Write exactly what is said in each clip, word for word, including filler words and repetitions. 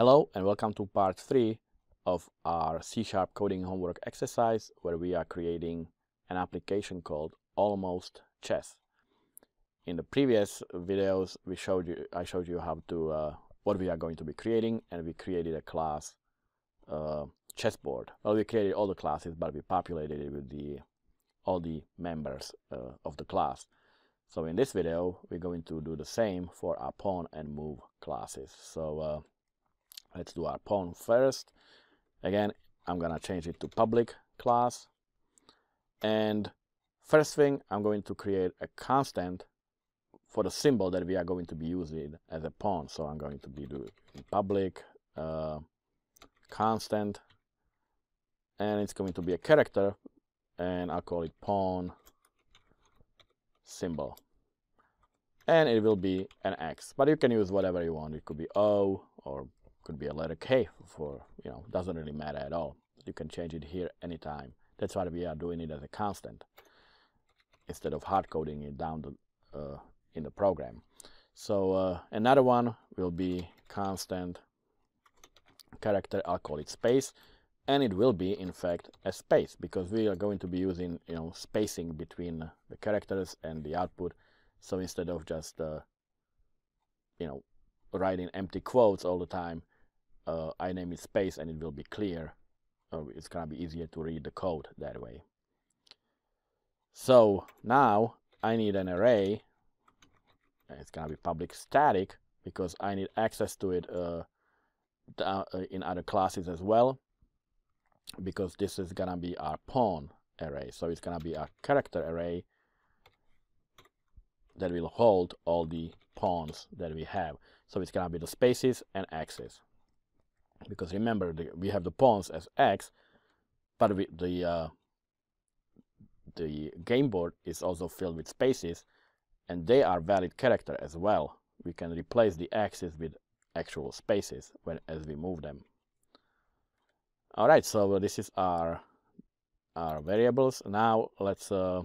Hello and welcome to part three of our C sharp coding homework exercise, where we are creating an application called Almost Chess. In the previous videos, we showed you, I showed you how to uh, what we are going to be creating, and we created a class uh, Chessboard. Well, we created all the classes, but we populated it with the all the members uh, of the class. So in this video, we're going to do the same for our Pawn and Move classes. So uh, let's do our Pawn first. Again, I'm going to change it to public class. And first thing, I'm going to create a constant for the symbol that we are going to be using as a pawn. So I'm going to be doing public uh, constant. And it's going to be a character. And I'll call it pawn symbol. And it will be an X. But you can use whatever you want. It could be O or could be a letter K for, you know, doesn't really matter at all. You can change it here anytime. That's why we are doing it as a constant instead of hard coding it down the, uh, in the program. So uh, another one will be constant character. I'll call it space, and it will be in fact a space because we are going to be using, you know, spacing between the characters and the output. So instead of just uh, you know, writing empty quotes all the time, Uh, I name it space, and it will be clear. Uh, it's gonna be easier to read the code that way. So now I need an array. It's gonna be public static because I need access to it uh, in other classes as well, because this is gonna be our pawn array. So it's gonna be our character array that will hold all the pawns that we have. So it's gonna be the spaces and X's. Because remember, the, we have the pawns as X, but we, the uh, the game board is also filled with spaces, and they are valid character as well. We can replace the X's with actual spaces when as we move them. All right, so this is our our variables. Now let's uh,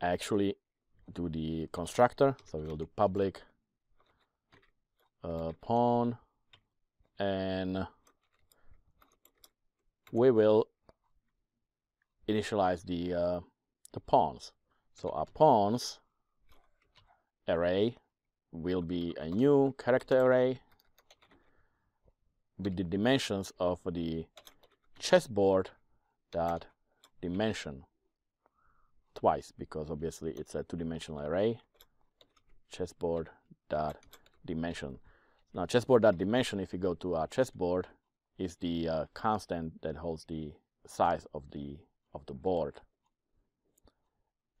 actually do the constructor. So we will do public uh, pawn. And we will initialize the uh, the pawns. So our pawns array will be a new character array with the dimensions of the chessboard dot dimension twice, because obviously it's a two-dimensional array. Chessboard dot dimension. Now chessboard.dimension, if you go to our chessboard, is the uh, constant that holds the size of the of the board.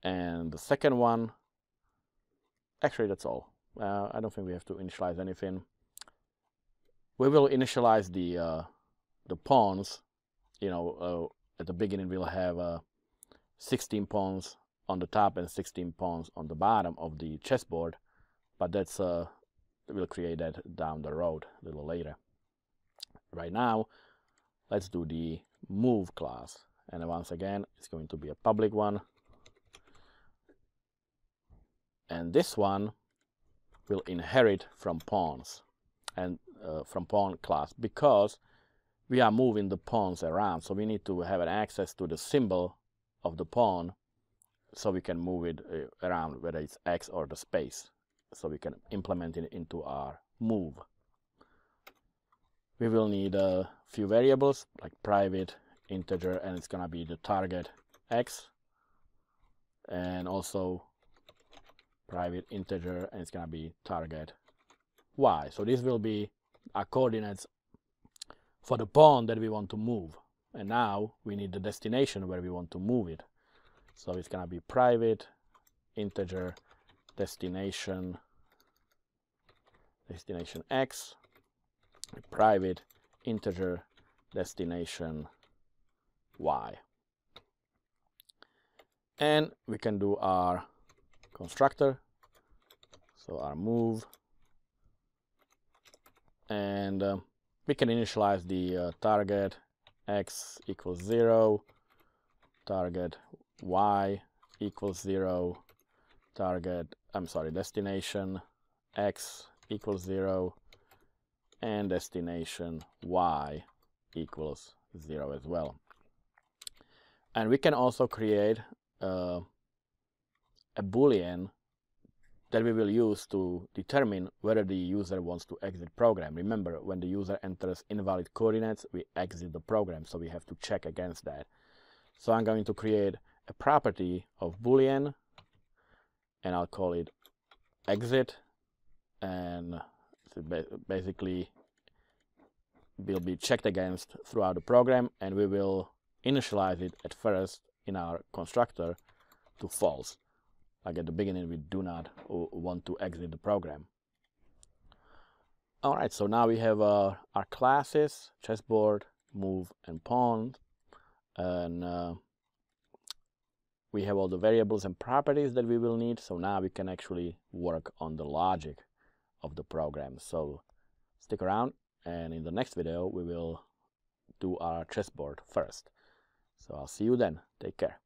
And the second one, actually that's all. Uh, I don't think we have to initialize anything. We will initialize the uh, the pawns. You know, uh, at the beginning we'll have uh, sixteen pawns on the top and sixteen pawns on the bottom of the chessboard, but that's uh, we'll create that down the road a little later. Right now, let's do the move class. And once again, it's going to be a public one. And this one will inherit from pawns and uh, from pawn class, because we are moving the pawns around. So we need to have an access to the symbol of the pawn so we can move it uh, around, whether it's X or the space. So we can implement it into our move. We will need a few variables like private, integer, and it's gonna be the target X, and also private integer, and it's gonna be target Y. So this will be our coordinates for the pawn that we want to move. And now we need the destination where we want to move it. So it's gonna be private integer destination destination X, private integer destination Y. And we can do our constructor, so our move, and uh, we can initialize the uh, target X equals zero, target Y equals zero, target I'm sorry destination X equals zero, and destination y equals zero as well. And we can also create uh, a boolean that we will use to determine whether the user wants to exit program. Remember, when the user enters invalid coordinates, we exit the program, so we have to check against that. So I'm going to create a property of boolean, and I'll call it exit, and basically will be checked against throughout the program, and we will initialize it at first in our constructor to false. Like at the beginning, we do not want to exit the program. All right, so now we have uh, our classes, chessboard, move, and pawn. And uh, we have all the variables and properties that we will need. So now we can actually work on the logic of the program. So stick around, and in the next video, we will do our chessboard first. So I'll see you then. Take care.